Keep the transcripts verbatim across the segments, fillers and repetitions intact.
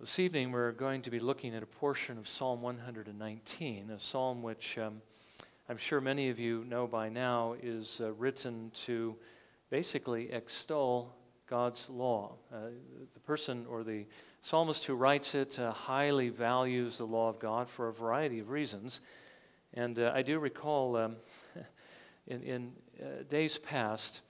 This evening we're going to be looking at a portion of Psalm one nineteen, a psalm which um, I'm sure many of you know by now is uh, written to basically extol God's law. Uh, the person or the psalmist who writes it uh, highly values the law of God for a variety of reasons. And uh, I do recall um, in, in uh, days past,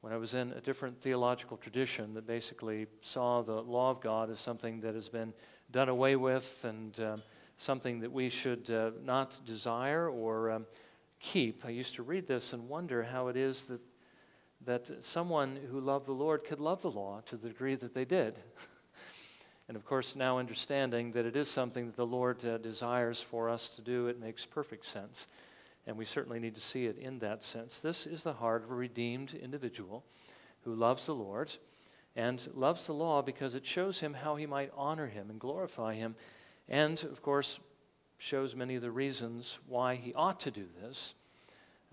when I was in a different theological tradition that basically saw the law of God as something that has been done away with and um, something that we should uh, not desire or um, keep. I used to read this and wonder how it is that, that someone who loved the Lord could love the law to the degree that they did. And of course, now understanding that it is something that the Lord uh, desires for us to do, it makes perfect sense. And we certainly need to see it in that sense. This is the heart of a redeemed individual who loves the Lord and loves the law because it shows him how he might honor him and glorify him, and, of course, shows many of the reasons why he ought to do this,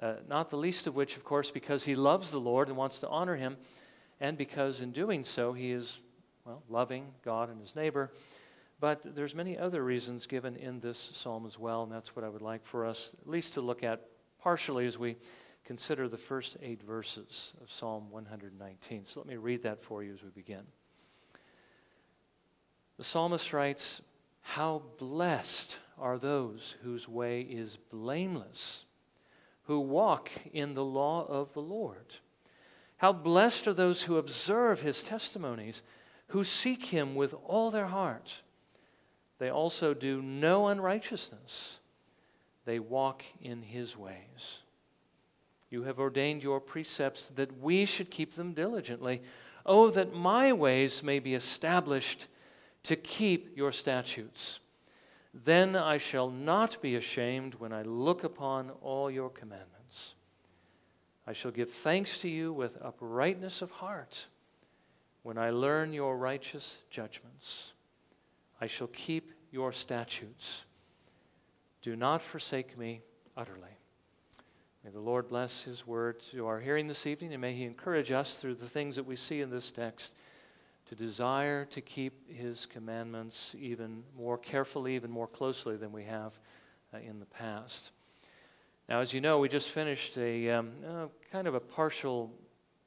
uh, not the least of which, of course, because he loves the Lord and wants to honor him, and because in doing so he is, well, loving God and his neighbor. But there's many other reasons given in this psalm as well, and that's what I would like for us at least to look at partially as we consider the first eight verses of Psalm one nineteen. So let me read that for you as we begin. The psalmist writes, "How blessed are those whose way is blameless, who walk in the law of the Lord. How blessed are those who observe his testimonies, who seek him with all their heart. They also do no unrighteousness. They walk in his ways. You have ordained your precepts that we should keep them diligently. Oh, that my ways may be established to keep your statutes. Then I shall not be ashamed when I look upon all your commandments. I shall give thanks to you with uprightness of heart when I learn your righteous judgments. I shall keep your statutes. Do not forsake me utterly." May the Lord bless his word to our hearing this evening, and may he encourage us through the things that we see in this text to desire to keep his commandments even more carefully, even more closely than we have uh, in the past. Now, as you know, we just finished a um, uh, kind of a partial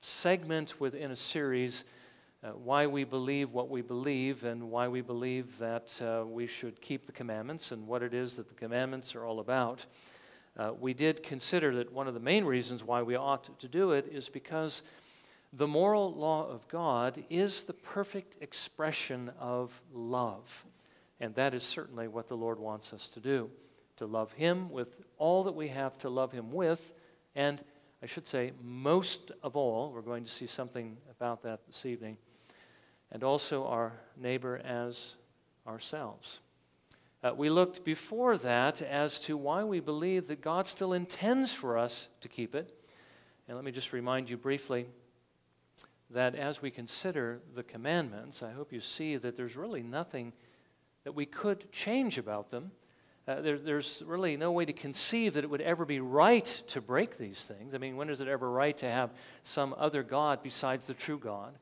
segment within a series, Uh, why we believe what we believe, and why we believe that uh, we should keep the commandments, and what it is that the commandments are all about. Uh, we did consider that one of the main reasons why we ought to do it is because the moral law of God is the perfect expression of love. And that is certainly what the Lord wants us to do, to love him with all that we have to love him with, and I should say most of all, we're going to see something about that this evening, and also our neighbor as ourselves. Uh, we looked before that as to why we believe that God still intends for us to keep it. And let me just remind you briefly that as we consider the commandments, I hope you see that there's really nothing that we could change about them. Uh, there, there's really no way to conceive that it would ever be right to break these things. I mean, when is it ever right to have some other God besides the true God,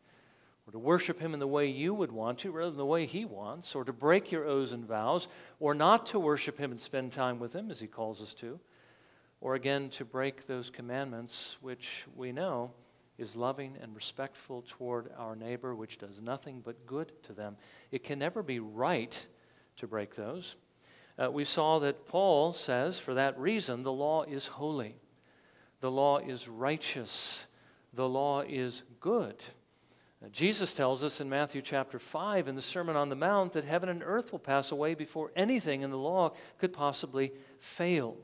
or to worship him in the way you would want to rather than the way he wants, or to break your oaths and vows, or not to worship him and spend time with him as he calls us to, or again to break those commandments which we know is loving and respectful toward our neighbor, which does nothing but good to them. It can never be right to break those. Uh, we saw that Paul says, for that reason, the law is holy, the law is righteous, the law is good. Uh, Jesus tells us in Matthew chapter five in the Sermon on the Mount that heaven and earth will pass away before anything in the law could possibly fail.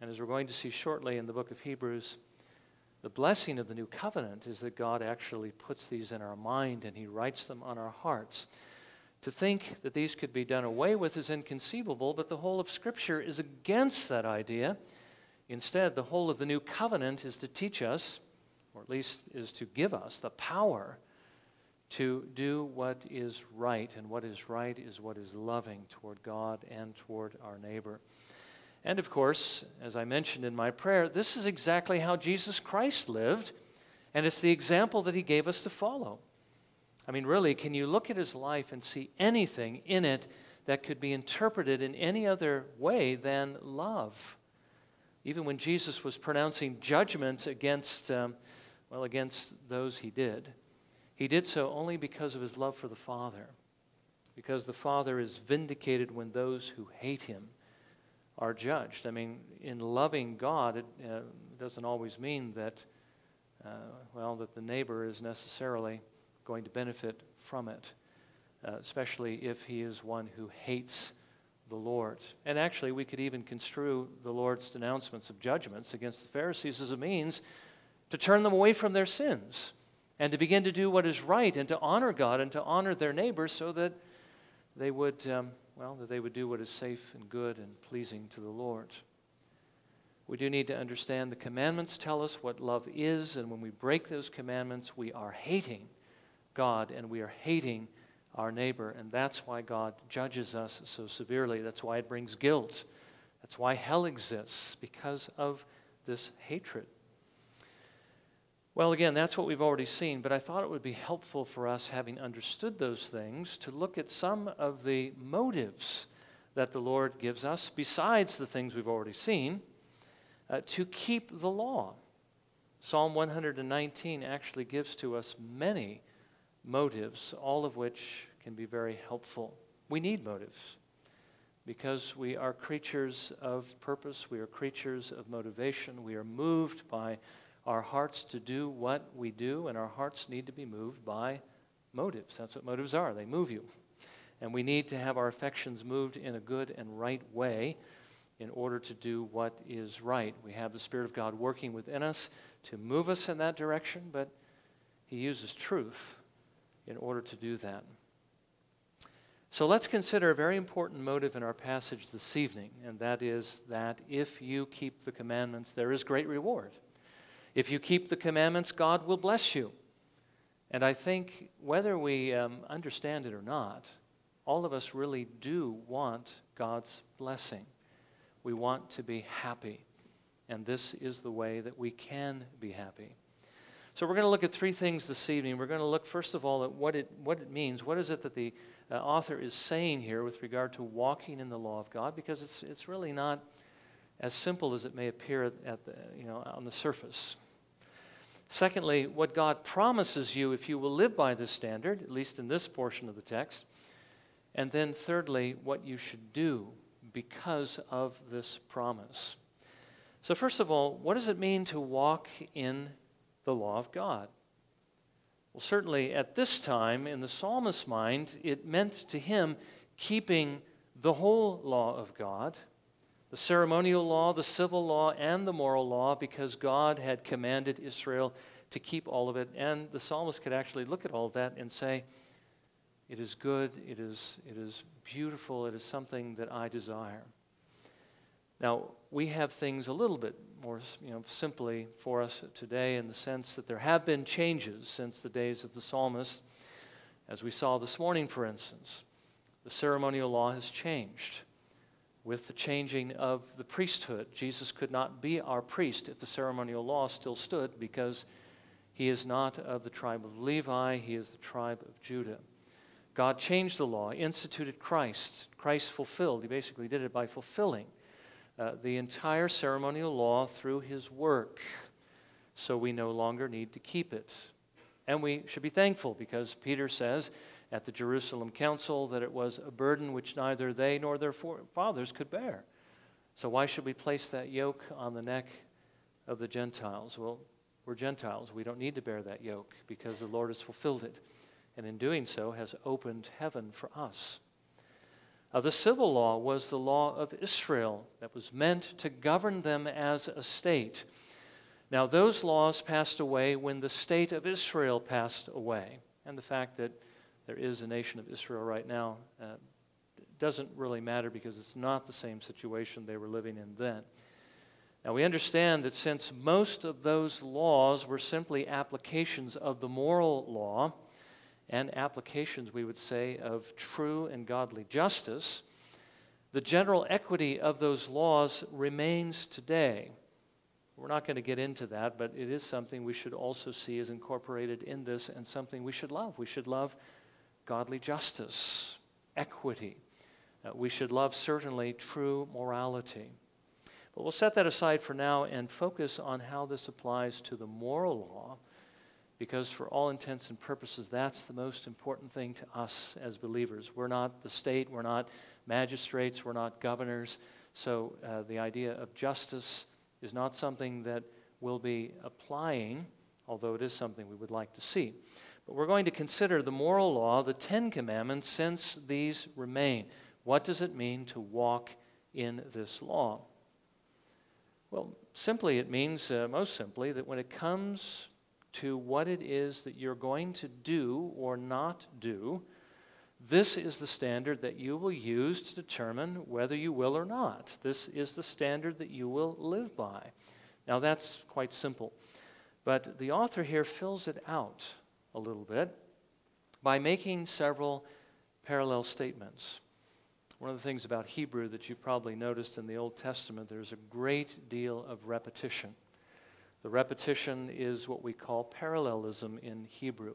And as we're going to see shortly in the book of Hebrews, the blessing of the new covenant is that God actually puts these in our mind and he writes them on our hearts. To think that these could be done away with is inconceivable, but the whole of Scripture is against that idea. Instead, the whole of the new covenant is to teach us, or at least is to give us, the power to do what is right. And what is right is what is loving toward God and toward our neighbor. And of course, as I mentioned in my prayer, this is exactly how Jesus Christ lived, and it's the example that he gave us to follow. I mean, really, can you look at his life and see anything in it that could be interpreted in any other way than love? Even when Jesus was pronouncing judgment against, um, well, against those he did, he did so only because of his love for the Father, because the Father is vindicated when those who hate him are judged. I mean, in loving God, it uh, doesn't always mean that, uh, well, that the neighbor is necessarily going to benefit from it, uh, especially if he is one who hates the Lord. And actually, we could even construe the Lord's denouncements of judgments against the Pharisees as a means to turn them away from their sins and to begin to do what is right and to honor God and to honor their neighbor so that they would... Um, Well, that they would do what is safe and good and pleasing to the Lord. We do need to understand the commandments tell us what love is, and when we break those commandments, we are hating God and we are hating our neighbor, and that's why God judges us so severely. That's why it brings guilt. That's why hell exists, because of this hatred. Well, again, that's what we've already seen, but I thought it would be helpful for us, having understood those things, to look at some of the motives that the Lord gives us, besides the things we've already seen, uh, to keep the law. Psalm one nineteen actually gives to us many motives, all of which can be very helpful. We need motives because we are creatures of purpose, we are creatures of motivation, we are moved by our hearts to do what we do, and our hearts need to be moved by motives. That's what motives are. They move you. And we need to have our affections moved in a good and right way in order to do what is right. We have the Spirit of God working within us to move us in that direction, but he uses truth in order to do that. So let's consider a very important motive in our passage this evening, and that is that if you keep the commandments, there is great reward. If you keep the commandments, God will bless you. And I think whether we um, understand it or not, all of us really do want God's blessing. We want to be happy. And this is the way that we can be happy. So we're going to look at three things this evening. We're going to look, first of all, at what it, what it means. What is it that the uh, author is saying here with regard to walking in the law of God? Because it's, it's really not as simple as it may appear at the, you know, on the surface. Secondly, what God promises you if you will live by this standard, at least in this portion of the text. And then thirdly, what you should do because of this promise. So first of all, what does it mean to walk in the law of God? Well, certainly at this time, in the psalmist's mind, it meant to him keeping the whole law of God, the ceremonial law, the civil law, and the moral law, because God had commanded Israel to keep all of it. And the psalmist could actually look at all of that and say, it is good, it is, it is beautiful, it is something that I desire. Now, we have things a little bit more, you know, simply for us today, in the sense that there have been changes since the days of the psalmist. As we saw this morning, for instance, the ceremonial law has changed. With the changing of the priesthood, Jesus could not be our priest if the ceremonial law still stood, because he is not of the tribe of Levi, he is the tribe of Judah. God changed the law, instituted Christ. Christ fulfilled. He basically did it by fulfilling uh, the entire ceremonial law through his work. So we no longer need to keep it. And we should be thankful, because Peter says at the Jerusalem Council that it was a burden which neither they nor their fathers could bear. So why should we place that yoke on the neck of the Gentiles? Well, we're Gentiles. We don't need to bear that yoke, because the Lord has fulfilled it, and in doing so has opened heaven for us. Now, the civil law was the law of Israel that was meant to govern them as a state. Now, those laws passed away when the state of Israel passed away, and the fact that there is a nation of Israel right now, uh, doesn't really matter, because it's not the same situation they were living in then. Now, we understand that since most of those laws were simply applications of the moral law, and applications, we would say, of true and godly justice, the general equity of those laws remains today. We're not going to get into that, but it is something we should also see as incorporated in this and something we should love. We should love godly justice, equity. Uh, we should love, certainly, true morality. But we'll set that aside for now and focus on how this applies to the moral law, because for all intents and purposes, that's the most important thing to us as believers. We're not the state, we're not magistrates, we're not governors, so uh, the idea of justice is not something that we'll be applying, although it is something we would like to see. But we're going to consider the moral law, the Ten Commandments, since these remain. What does it mean to walk in this law? Well, simply it means, uh, most simply, that when it comes to what it is that you're going to do or not do, this is the standard that you will use to determine whether you will or not. This is the standard that you will live by. Now, that's quite simple. But the author here fills it out a little bit by making several parallel statements. One of the things about Hebrew that you probably noticed in the Old Testament, there's a great deal of repetition. The repetition is what we call parallelism in Hebrew.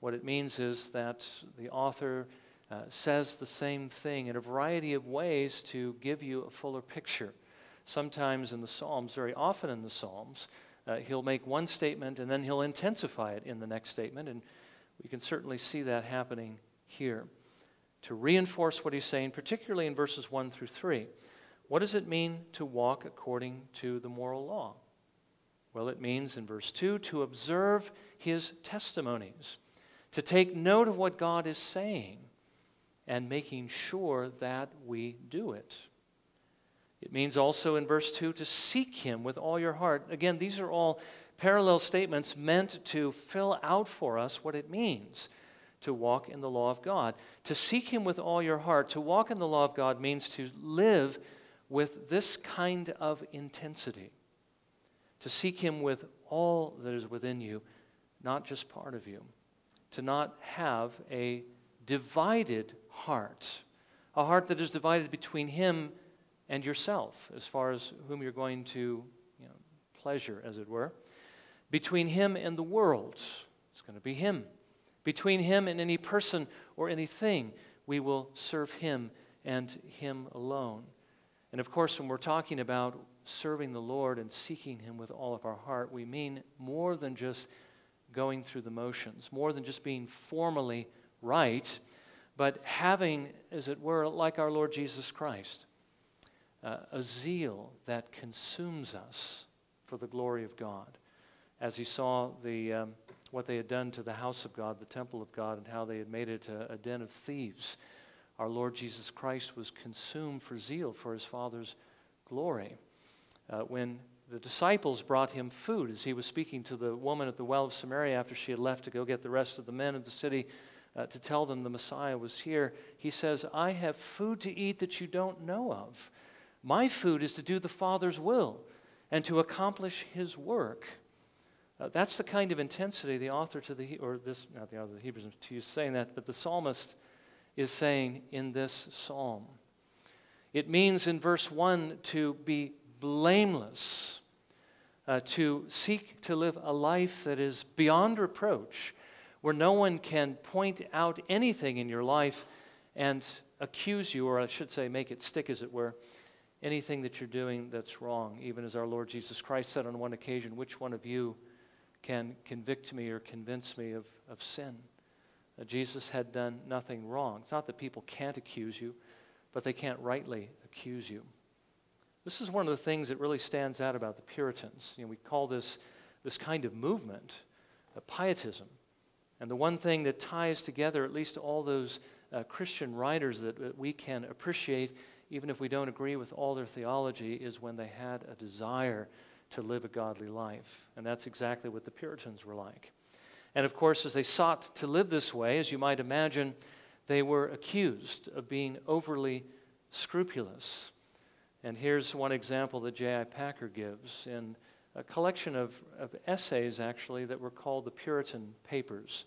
What it means is that the author uh, says the same thing in a variety of ways to give you a fuller picture. Sometimes in the Psalms, very often in the Psalms, uh, he'll make one statement and then he'll intensify it in the next statement, and we can certainly see that happening here. To reinforce what he's saying, particularly in verses one through three. What does it mean to walk according to the moral law? Well, it means, in verse two, to observe his testimonies, to take note of what God is saying, and making sure that we do it. It means also, in verse two, to seek him with all your heart. Again, these are all parallel statements meant to fill out for us what it means to walk in the law of God. To seek him with all your heart, to walk in the law of God, means to live with this kind of intensity. To seek him with all that is within you, not just part of you. To not have a divided heart, a heart that is divided between him and yourself, as far as whom you're going to, you know, pleasure, as it were. Between him and the world, it's going to be him. Between him and any person or anything, we will serve him and him alone. And of course, when we're talking about serving the Lord and seeking him with all of our heart, we mean more than just going through the motions, more than just being formally right, but having, as it were, like our Lord Jesus Christ, uh, a zeal that consumes us for the glory of God. As he saw the um, what they had done to the house of God, the temple of God, and how they had made it a, a den of thieves, our Lord Jesus Christ was consumed for zeal for his Father's glory. Uh, when the disciples brought him food, as he was speaking to the woman at the well of Samaria after she had left to go get the rest of the men of the city uh, to tell them the Messiah was here, he says, "I have food to eat that you don't know of. My food is to do the Father's will and to accomplish his work." Uh, that's the kind of intensity the author to the, or this, not the author of the Hebrews, is saying that, but the psalmist is saying in this psalm. It means in verse one to be blameless, uh, to seek to live a life that is beyond reproach, where no one can point out anything in your life and accuse you, or I should say make it stick, as it were, anything that you're doing that's wrong, even as our Lord Jesus Christ said on one occasion, "Which one of you can convict me or convince me of, of sin?" Uh, Jesus had done nothing wrong. It's not that people can't accuse you, but they can't rightly accuse you. This is one of the things that really stands out about the Puritans. You know, we call this, this kind of movement uh, pietism. And the one thing that ties together at least all those uh, Christian writers that, that we can appreciate, even if we don't agree with all their theology, is when they had a desire to live a godly life. And that's exactly what the Puritans were like. And of course, as they sought to live this way, as you might imagine, they were accused of being overly scrupulous. And here's one example that J I Packer gives in a collection of, of essays, actually, that were called the Puritan Papers.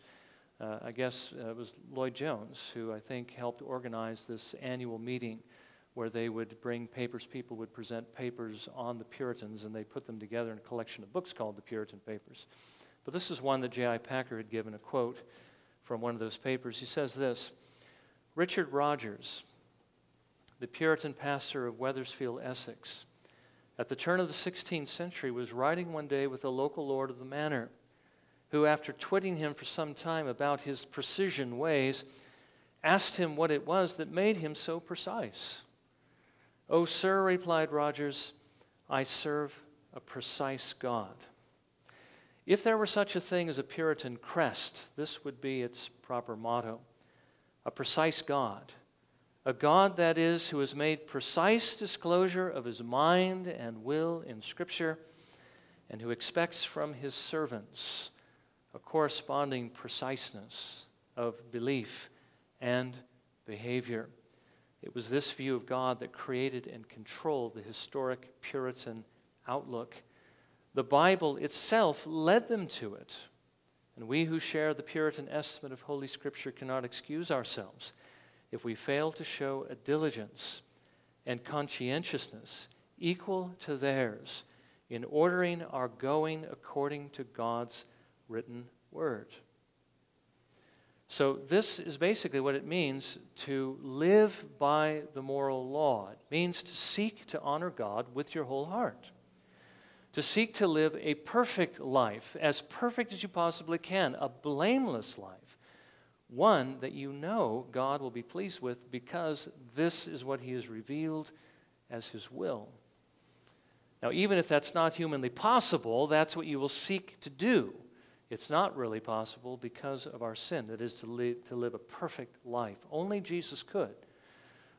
Uh, I guess uh, it was Lloyd Jones who, I think, helped organize this annual meeting where they would bring papers, people would present papers on the Puritans, and they put them together in a collection of books called the Puritan Papers. But this is one that J I. Packer had given a quote from one of those papers. He says this: Richard Rogers, the Puritan pastor of Wethersfield, Essex, at the turn of the sixteenth century, was riding one day with a local lord of the manor, who, after twitting him for some time about his precision ways, asked him what it was that made him so precise. "Oh, sir," replied Rogers, "I serve a precise God." If there were such a thing as a Puritan crest, this would be its proper motto: a precise God, a God, that is, who has made precise disclosure of his mind and will in Scripture, and who expects from his servants a corresponding preciseness of belief and behavior. It was this view of God that created and controlled the historic Puritan outlook. The Bible itself led them to it, and we who share the Puritan estimate of Holy Scripture cannot excuse ourselves if we fail to show a diligence and conscientiousness equal to theirs in ordering our going according to God's written word. So this is basically what it means to live by the moral law. It means to seek to honor God with your whole heart, to seek to live a perfect life, as perfect as you possibly can, a blameless life, one that you know God will be pleased with because this is what he has revealed as his will. Now, even if that's not humanly possible, that's what you will seek to do. It's not really possible because of our sin, that is, to live, to live a perfect life. Only Jesus could.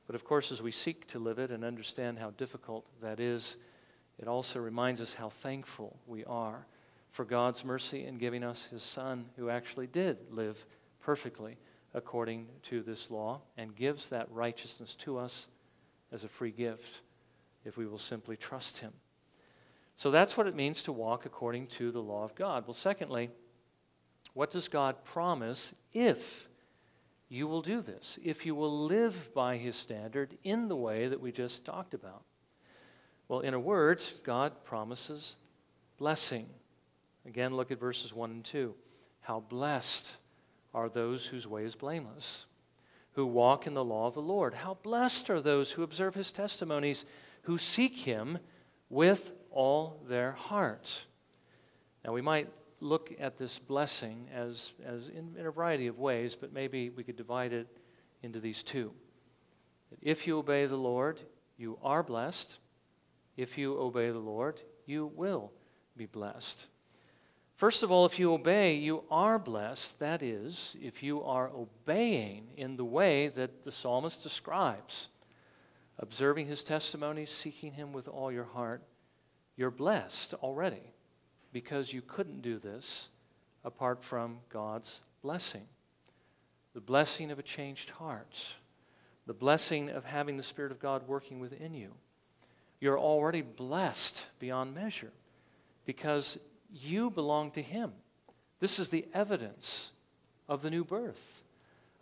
But of course, as we seek to live it and understand how difficult that is, it also reminds us how thankful we are for God's mercy in giving us his Son, who actually did live perfectly according to this law and gives that righteousness to us as a free gift if we will simply trust him. So that's what it means to walk according to the law of God. Well, secondly, what does God promise if you will do this, if you will live by his standard in the way that we just talked about? Well, in a word, God promises blessing. Again, look at verses one and two. How blessed are those whose way is blameless, who walk in the law of the Lord. How blessed are those who observe his testimonies, who seek him with all their heart. Now, we might look at this blessing as, as in, in a variety of ways, but maybe we could divide it into these two. That if you obey the Lord, you are blessed. If you obey the Lord, you will be blessed. First of all, if you obey, you are blessed. That is, if you are obeying in the way that the psalmist describes, observing his testimonies, seeking him with all your heart, you're blessed already, because you couldn't do this apart from God's blessing. The blessing of a changed heart, the blessing of having the Spirit of God working within you. You're already blessed beyond measure because you belong to him. This is the evidence of the new birth,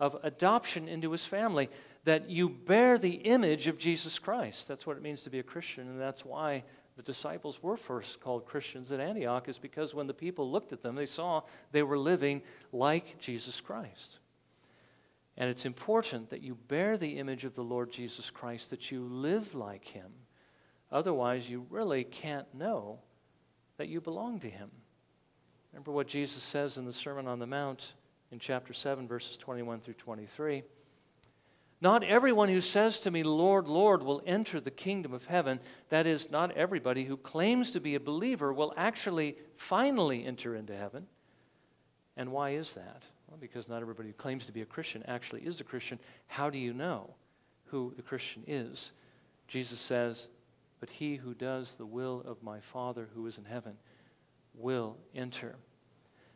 of adoption into his family, that you bear the image of Jesus Christ. That's what it means to be a Christian, and that's why the disciples were first called Christians at Antioch, is because when the people looked at them, they saw they were living like Jesus Christ. And it's important that you bear the image of the Lord Jesus Christ, that you live like him. Otherwise, you really can't know that you belong to him. Remember what Jesus says in the Sermon on the Mount in chapter seven, verses twenty-one through twenty-three. Not everyone who says to me, Lord, Lord, will enter the kingdom of heaven. That is, not everybody who claims to be a believer will actually finally enter into heaven. And why is that? Well, because not everybody who claims to be a Christian actually is a Christian. How do you know who the Christian is? Jesus says, but he who does the will of my Father who is in heaven will enter.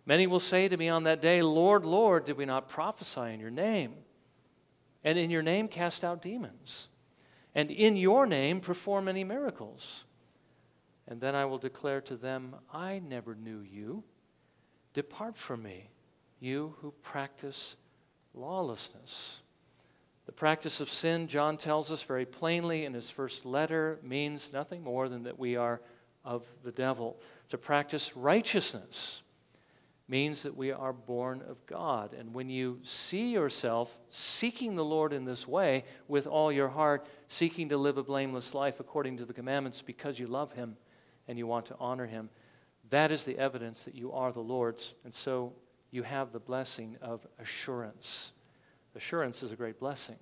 Many will say to me on that day, Lord, Lord, did we not prophesy in your name? And in your name cast out demons? And in your name perform many miracles? And then I will declare to them, I never knew you. Depart from me, you who practice lawlessness. The practice of sin, John tells us very plainly in his first letter, means nothing more than that we are of the devil. To practice righteousness means that we are born of God. And when you see yourself seeking the Lord in this way, with all your heart, seeking to live a blameless life according to the commandments because you love him and you want to honor him, that is the evidence that you are the Lord's. And so you have the blessing of assurance. Assurance is a great blessing,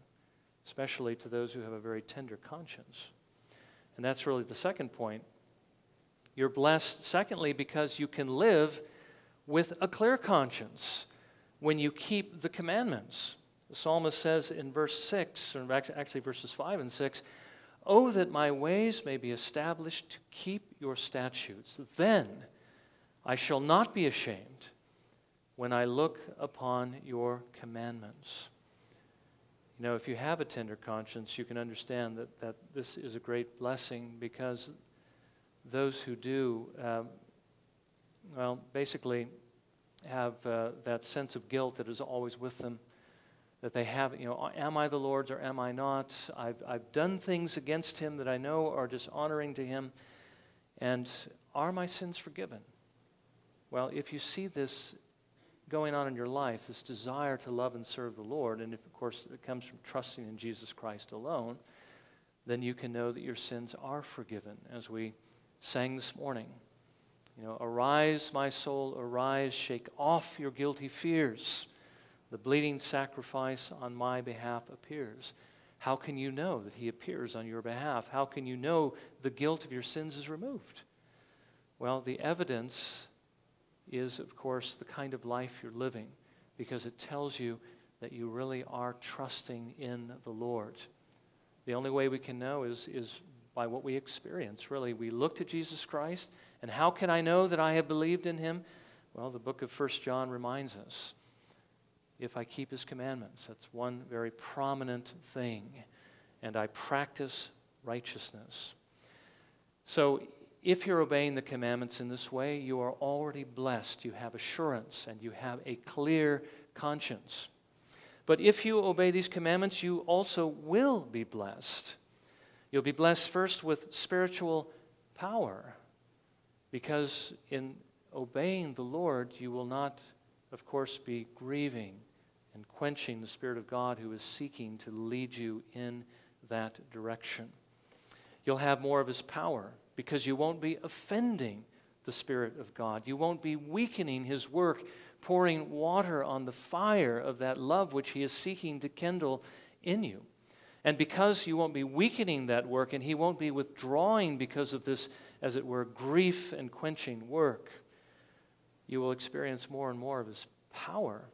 especially to those who have a very tender conscience. And that's really the second point. You're blessed, secondly, because you can live with a clear conscience when you keep the commandments. The psalmist says in verse six, or actually verses five and six, "Oh, that my ways may be established to keep your statutes. Then I shall not be ashamed when I look upon your commandments." You know, if you have a tender conscience, you can understand that, that this is a great blessing, because those who do, uh, well, basically have uh, that sense of guilt that is always with them, that they have, you know, am I the Lord's or am I not? I've, I've done things against him that I know are dishonoring to him, and are my sins forgiven? Well, if you see this going on in your life, this desire to love and serve the Lord, and if, of course, it comes from trusting in Jesus Christ alone, then you can know that your sins are forgiven, as we sang this morning. You know, arise, my soul, arise, shake off your guilty fears. The bleeding sacrifice on my behalf appears. How can you know that he appears on your behalf? How can you know the guilt of your sins is removed? Well, the evidence is, of course, the kind of life you're living, because it tells you that you really are trusting in the Lord. The only way we can know is, is by what we experience, really. We look to Jesus Christ, and how can I know that I have believed in him? Well, the book of First John reminds us, if I keep his commandments. That's one very prominent thing. And I practice righteousness. So, if you're obeying the commandments in this way, you are already blessed. You have assurance and you have a clear conscience. But if you obey these commandments, you also will be blessed. You'll be blessed first with spiritual power, because in obeying the Lord, you will not, of course, be grieving and quenching the Spirit of God who is seeking to lead you in that direction. You'll have more of his power, because you won't be offending the Spirit of God. You won't be weakening his work, pouring water on the fire of that love which he is seeking to kindle in you. And because you won't be weakening that work, and he won't be withdrawing because of this, as it were, grief and quenching work, you will experience more and more of his power.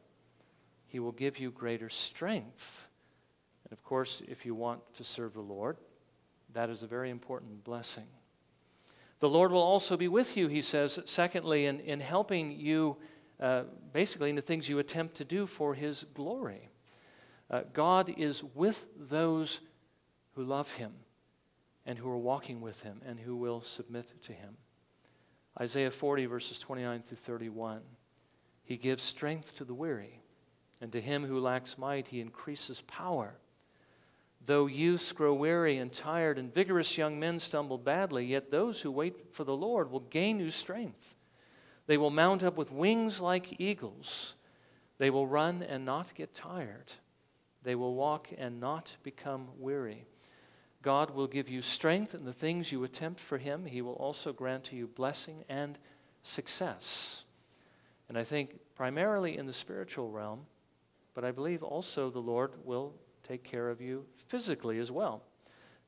He will give you greater strength. And of course, if you want to serve the Lord, that is a very important blessing. The Lord will also be with you, he says, secondly, in, in helping you, uh, basically, in the things you attempt to do for his glory. Uh, God is with those who love him and who are walking with him and who will submit to him. Isaiah forty, verses twenty-nine through thirty-one. He gives strength to the weary, and to him who lacks might, he increases power. Though youths grow weary and tired, and vigorous young men stumble badly, yet those who wait for the Lord will gain new strength. They will mount up with wings like eagles. They will run and not get tired. They will walk and not become weary. God will give you strength in the things you attempt for him. He will also grant to you blessing and success. And I think primarily in the spiritual realm, but I believe also the Lord will take care of you physically as well.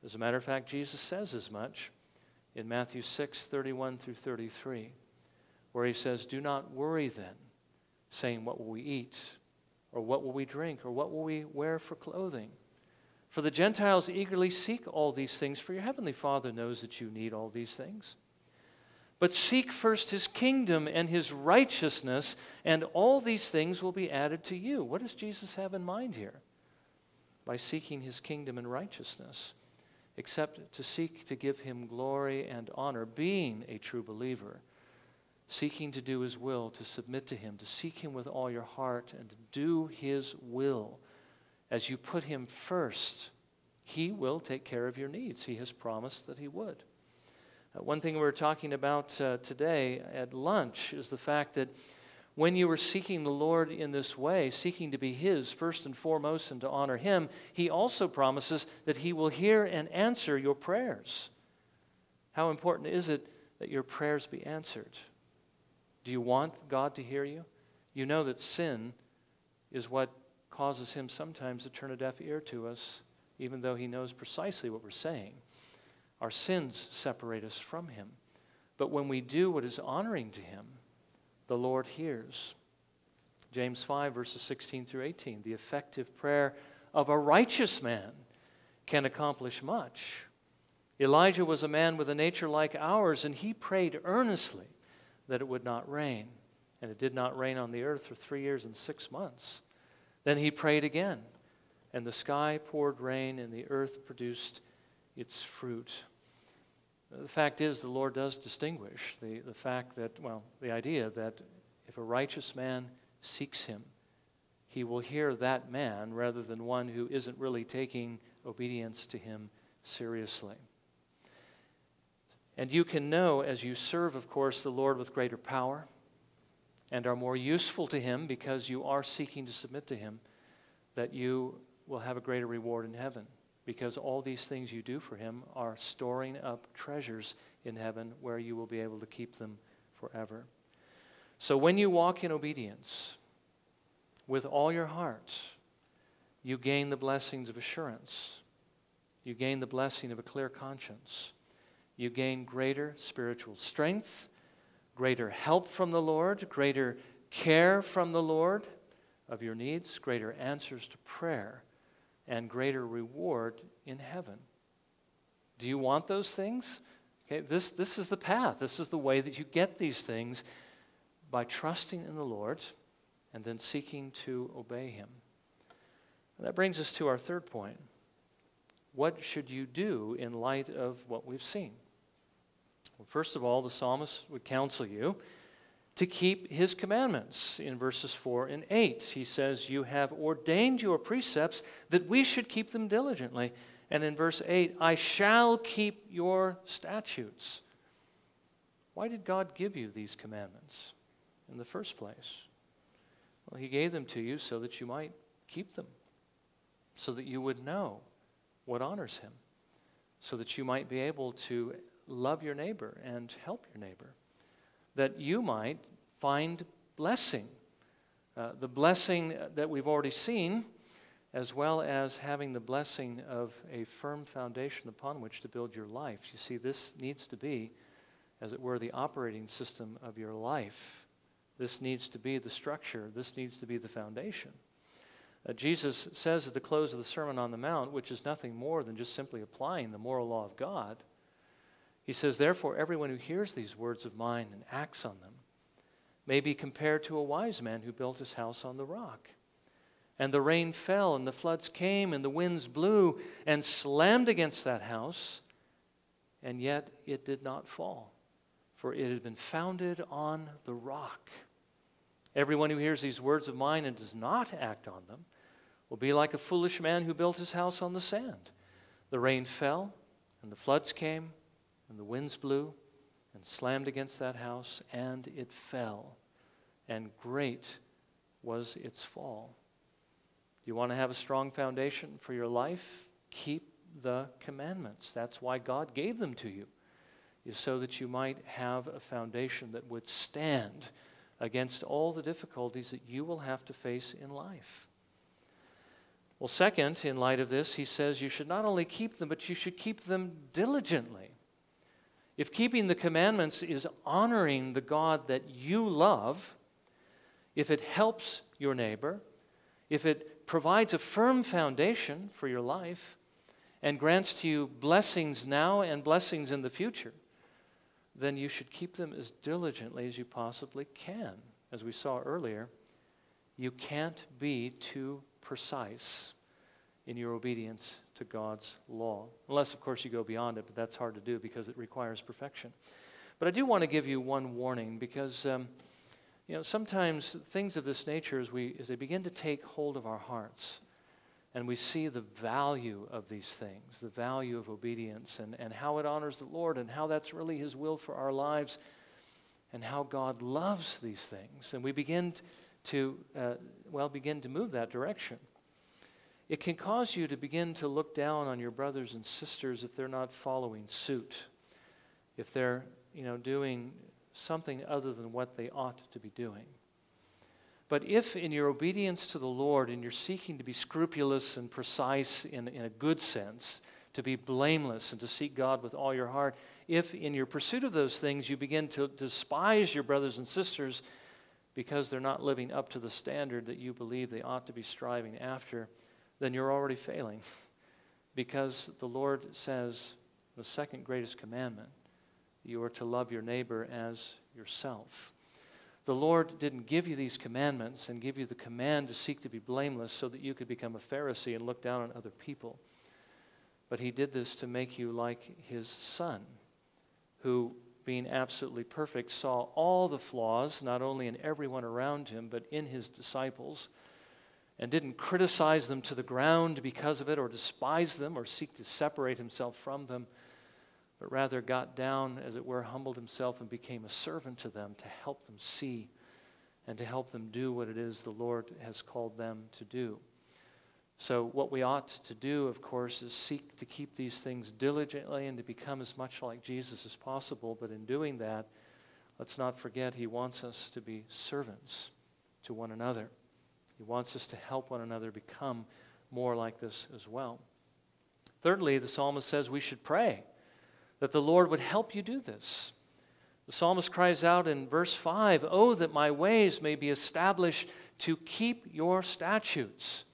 As a matter of fact, Jesus says as much in Matthew six, thirty-one through thirty-three, where he says, "Do not worry then, saying, what will we eat? Or what will we drink? Or what will we wear for clothing? For the Gentiles eagerly seek all these things, for your heavenly Father knows that you need all these things. But seek first his kingdom and his righteousness, and all these things will be added to you." What does Jesus have in mind here? By seeking his kingdom and righteousness, except to seek to give him glory and honor, being a true believer, seeking to do his will, to submit to him, to seek him with all your heart, and to do his will as you put him first, he will take care of your needs. He has promised that he would. Uh, one thing we were talking about uh, today at lunch is the fact that when you were seeking the Lord in this way, seeking to be his first and foremost and to honor him, he also promises that he will hear and answer your prayers. How important is it that your prayers be answered? Do you want God to hear you? You know that sin is what causes him sometimes to turn a deaf ear to us, even though he knows precisely what we're saying. Our sins separate us from him. But when we do what is honoring to him, the Lord hears. James five, verses sixteen through eighteen, the effective prayer of a righteous man can accomplish much. Elijah was a man with a nature like ours, and he prayed earnestly that it would not rain. And it did not rain on the earth for three years and six months. Then he prayed again, and the sky poured rain, and the earth produced its fruit. The fact is, the Lord does distinguish the, the fact that, well, the idea that if a righteous man seeks him, he will hear that man rather than one who isn't really taking obedience to him seriously. And you can know as you serve, of course, the Lord with greater power and are more useful to him because you are seeking to submit to him, that you will have a greater reward in heaven. Because all these things you do for him are storing up treasures in heaven where you will be able to keep them forever. So when you walk in obedience with all your heart, you gain the blessings of assurance. You gain the blessing of a clear conscience. You gain greater spiritual strength, greater help from the Lord, greater care from the Lord of your needs, greater answers to prayer, and greater reward in heaven. Do you want those things? Okay, this, this is the path. This is the way that you get these things, by trusting in the Lord and then seeking to obey him. And that brings us to our third point. What should you do in light of what we've seen? Well, first of all, the psalmist would counsel you to keep his commandments. In verses four and eight, he says, you have ordained your precepts that we should keep them diligently. And in verse eight, I shall keep your statutes. Why did God give you these commandments in the first place? Well, he gave them to you so that you might keep them, so that you would know what honors him, so that you might be able to love your neighbor and help your neighbor, that you might find blessing. Uh, the blessing that we've already seen, as well as having the blessing of a firm foundation upon which to build your life. You see, this needs to be, as it were, the operating system of your life. This needs to be the structure. This needs to be the foundation. Uh, Jesus says at the close of the Sermon on the Mount, which is nothing more than just simply applying the moral law of God, he says, therefore, everyone who hears these words of mine and acts on them may be compared to a wise man who built his house on the rock. And the rain fell, and the floods came, and the winds blew and slammed against that house, and yet it did not fall, for it had been founded on the rock. Everyone who hears these words of mine and does not act on them will be like a foolish man who built his house on the sand. The rain fell, and the floods came, and the winds blew and slammed against that house, and it fell, and great was its fall. You want to have a strong foundation for your life? Keep the commandments. That's why God gave them to you, is so that you might have a foundation that would stand against all the difficulties that you will have to face in life. Well, second, in light of this, he says you should not only keep them, but you should keep them diligently. If keeping the commandments is honoring the God that you love, if it helps your neighbor, if it provides a firm foundation for your life and grants to you blessings now and blessings in the future, then you should keep them as diligently as you possibly can. As we saw earlier, you can't be too precise in your obedience to God's law. Unless, of course, you go beyond it, but that's hard to do because it requires perfection. But I do want to give you one warning, because um, you know, sometimes things of this nature, as, we, as they begin to take hold of our hearts, And we see the value of these things, the value of obedience, and, and how it honors the Lord, and how that's really His will for our lives, and how God loves these things. And we begin to, uh, well, begin to move that direction. It can cause you to begin to look down on your brothers and sisters if they're not following suit, if they're, you know, doing something other than what they ought to be doing. But if in your obedience to the Lord and you're seeking to be scrupulous and precise in, in a good sense, to be blameless and to seek God with all your heart, if in your pursuit of those things you begin to despise your brothers and sisters because they're not living up to the standard that you believe they ought to be striving after, then you're already failing. Because the Lord says, the second greatest commandment, you are to love your neighbor as yourself. The Lord didn't give you these commandments and give you the command to seek to be blameless so that you could become a Pharisee and look down on other people. But He did this to make you like His Son, who, being absolutely perfect, saw all the flaws, not only in everyone around Him, but in His disciples, and didn't criticize them to the ground because of it, or despise them, or seek to separate Himself from them, but rather got down, as it were, humbled Himself and became a servant to them to help them see and to help them do what it is the Lord has called them to do. So what we ought to do, of course, is seek to keep these things diligently and to become as much like Jesus as possible. But in doing that, let's not forget He wants us to be servants to one another. He wants us to help one another become more like this as well. Thirdly, the psalmist says we should pray that the Lord would help you do this. The psalmist cries out in verse five, "Oh, that my ways may be established to keep your statutes."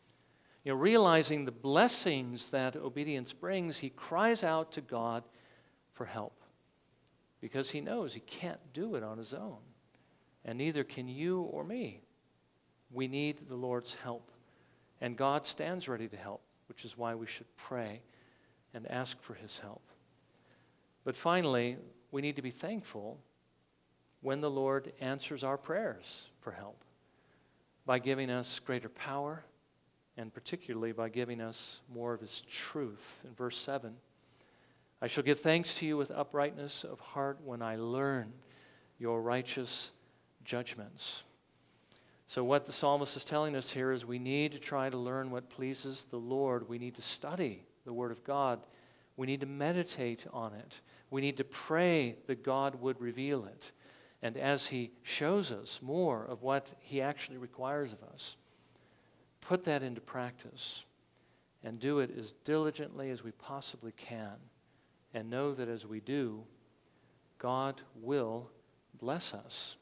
You know, realizing the blessings that obedience brings, he cries out to God for help, because he knows he can't do it on his own, and neither can you or me. We need the Lord's help, and God stands ready to help, which is why we should pray and ask for His help. But finally, we need to be thankful when the Lord answers our prayers for help by giving us greater power, and particularly by giving us more of His truth. In verse seven, "I shall give thanks to you with uprightness of heart when I learn your righteous judgments." So what the psalmist is telling us here is we need to try to learn what pleases the Lord. We need to study the Word of God. We need to meditate on it. We need to pray that God would reveal it, and as He shows us more of what He actually requires of us, put that into practice and do it as diligently as we possibly can, and know that as we do, God will bless us.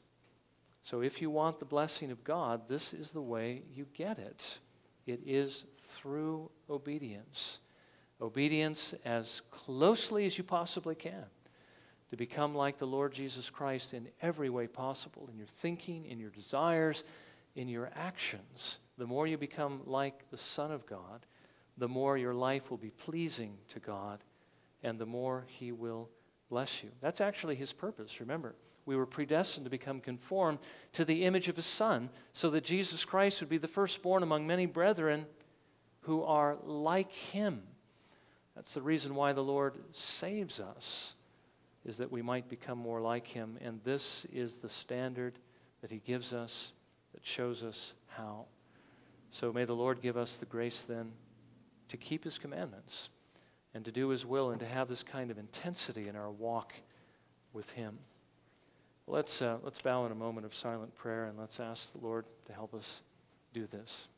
So if you want the blessing of God, this is the way you get it. It is through obedience. Obedience as closely as you possibly can, to become like the Lord Jesus Christ in every way possible, in your thinking, in your desires, in your actions. The more you become like the Son of God, the more your life will be pleasing to God, and the more He will bless you. That's actually His purpose. Remember, we were predestined to become conformed to the image of His Son, so that Jesus Christ would be the firstborn among many brethren who are like Him. That's the reason why the Lord saves us, is that we might become more like Him. And this is the standard that He gives us, that shows us how. So may the Lord give us the grace then to keep His commandments and to do His will, and to have this kind of intensity in our walk with Him. Let's, uh, let's bow in a moment of silent prayer, and let's ask the Lord to help us do this.